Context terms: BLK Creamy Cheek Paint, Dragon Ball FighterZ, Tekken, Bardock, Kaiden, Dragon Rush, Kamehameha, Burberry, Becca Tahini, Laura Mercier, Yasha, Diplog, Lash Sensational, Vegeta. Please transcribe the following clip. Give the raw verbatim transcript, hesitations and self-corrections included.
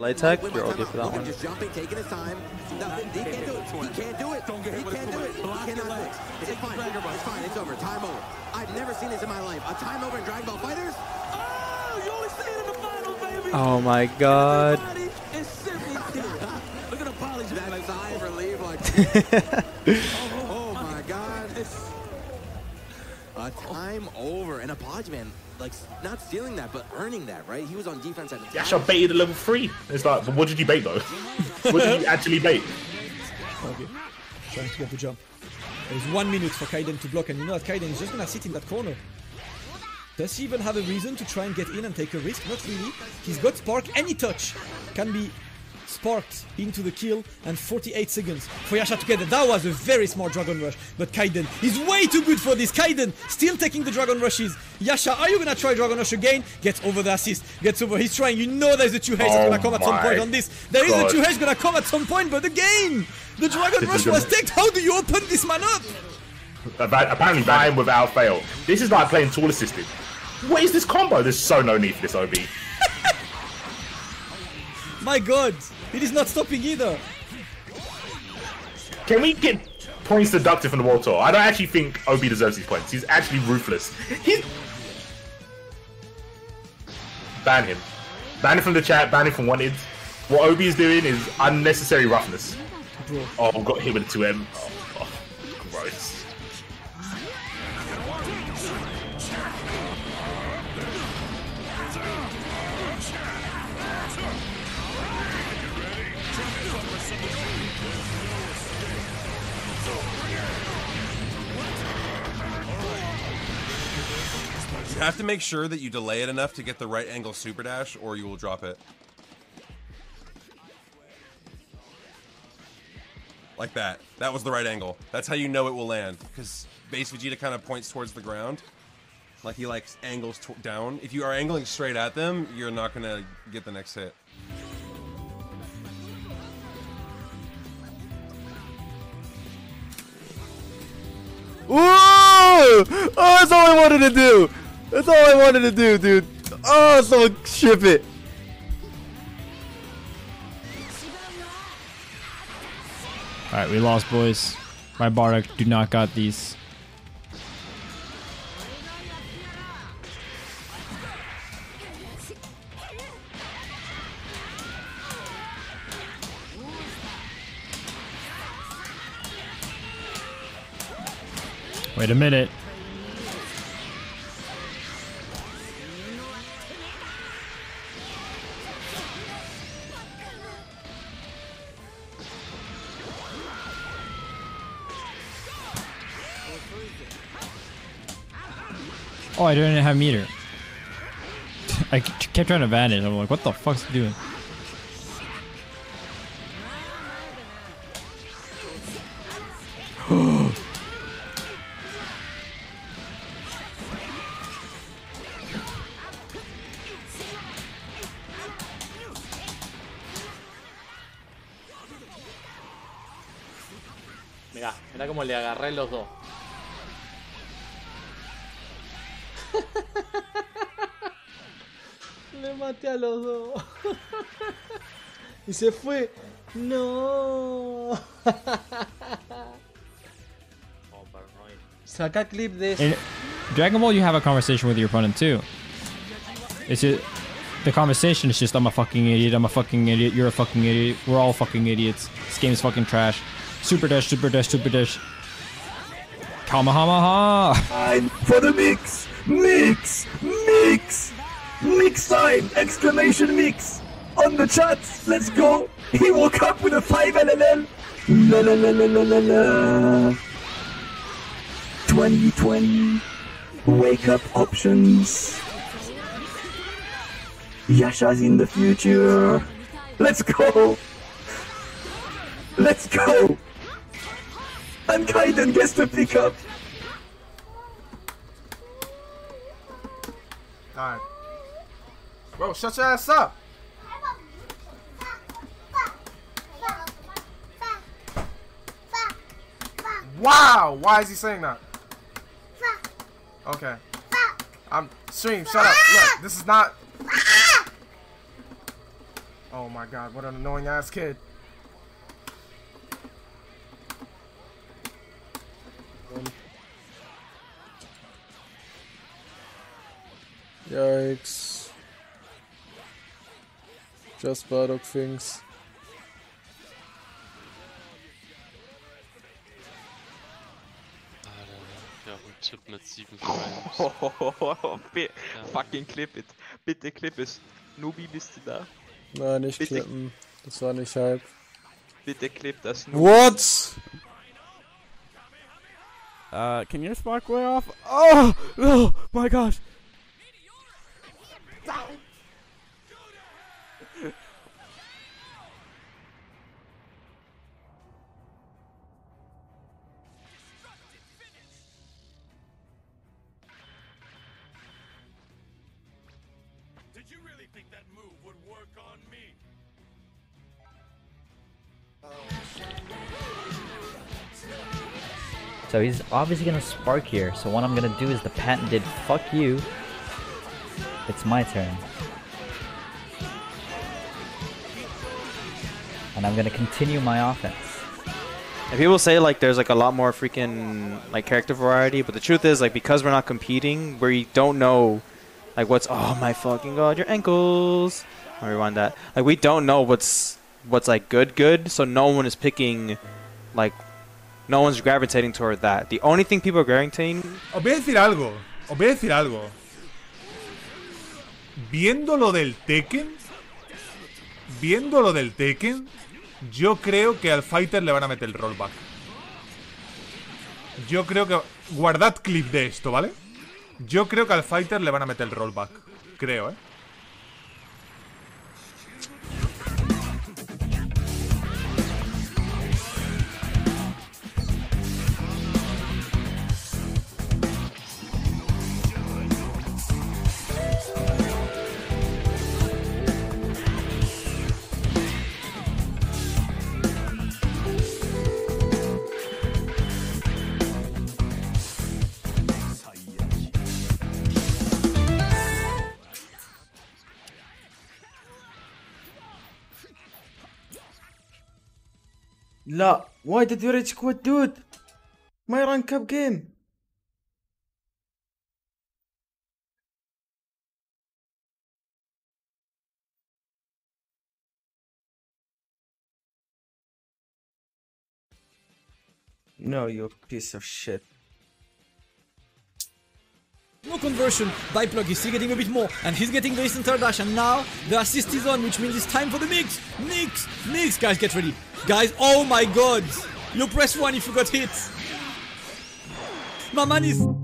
Light tech, you're okay for that one. Just jumping, taking his time. Nothing. He can't do it. He can't do it. Don't get hit. He can't do it. He cannot do it. It's fine. It's fine. It's over. Time over. I've never seen this in my life. A time over in Dragon Ball Fighterz. Oh, you only see it in the final, baby. Oh my God. Look at the polish of that sigh of relief. Like, oh my God. A time over and a podge man. Like, not stealing that, but earning that, right? He was on defense at the time. Yeah, I baited a level three. It's like, but what did you bait, though? What did you actually bait? Okay. Trying to get the jump. There's one minute for Kaiden to block, and you know that Kaiden is just going to sit in that corner. Does he even have a reason to try and get in and take a risk? Not really. He's got Spark. Any touch can be sparked into the kill, and forty-eight seconds for Yasha to get it. That was a very smart Dragon Rush, but Kaiden is way too good for this. Kaiden still taking the Dragon Rushes. Yasha, are you gonna try Dragon Rush again? Gets over the assist, gets over, he's trying. You know there's a two H that's oh gonna come at some point on this. There God. is a two H gonna come at some point, but again, the Dragon this Rush was taken. How do you open this man up? Apparently bang without fail. This is like playing tool assisted. What is this combo? There's so no need for this O B. My God, it is not stopping either. Can we get points deducted from the World Tour? I don't actually think O B deserves these points. He's actually ruthless. He's... Ban him. Ban him from the chat, ban him from Wanted. What O B is doing is unnecessary roughness. Bro. Oh, got hit with a two M. Oh, oh, gross. You have to make sure that you delay it enough to get the right angle super dash, or you will drop it. Like that. That was the right angle. That's how you know it will land, because base Vegeta kind of points towards the ground. Like he likes angles down. If you are angling straight at them, you're not gonna get the next hit. Whoa! Oh, that's all I wanted to do! That's all I wanted to do, dude. Oh, someone ship it. All right, we lost, boys. My Bardock do not got these. Wait a minute. Oh, I didn't have meter. I kept trying to vanish. I'm like, what the fuck's he doing? Mira, mira como le agarré los dos. Le maté a los dos. Y se fue. No. Saca clip de eso. In Dragon Ball, you have a conversation with your opponent too. It's just, the conversation is just, I'm a fucking idiot. I'm a fucking idiot. You're a fucking idiot. We're all fucking idiots. This game is fucking trash. Super dash, super dash, super dash. Kamehameha! Time for the mix! Mix! Mix! Mix time! Exclamation mix! On the chat, let's go! He woke up with a five L L L! La la la la la la la! twenty twenty! Wake up options! Yasha's in the future! Let's go! Let's go! And Kaiden gets the pickup! Alright. Bro, shut your ass up! Wow! Why is he saying that? Okay. I'm... Stream, shut up! Look, this is not... Oh Oh my god, what an annoying ass kid. Yikes. Just Bardock things. Chip mit sieben Frames. Be ja. Fucking clip it. Bitte clip es. Nubi, bist du da? Nein, nicht bitte clippen. Das war nicht halb. Bitte clip das, Nubi. What? Uh, can you spark way off? Oh! Oh my gosh! So he's obviously gonna spark here, so what I'm gonna do is the patented fuck you. It's my turn. And I'm gonna continue my offense. And people say like there's like a lot more freaking like character variety, but the truth is like because we're not competing, we don't know like what's oh my fucking god, your ankles. I'll rewind that. Like we don't know what's what's like good good, so no one is picking like no one's gravitating toward that. The only thing people are gravitating... Os voy a decir algo. Os voy a decir algo. Viendo lo del Tekken... Viendo lo del Tekken... Yo creo que al Fighter le van a meter el rollback. Yo creo que... Guardad clip de esto, ¿vale? Yo creo que al Fighter le van a meter el rollback. Creo, ¿eh? No, why did you rage quit, dude? My rank up game. No, you piece of shit. No conversion, Diplog is still getting a bit more, and he's getting the instant dash, and now the assist is on, which means it's time for the mix! Mix! Mix! Guys, get ready! Guys, oh my god! You press one if you got hit! My man is...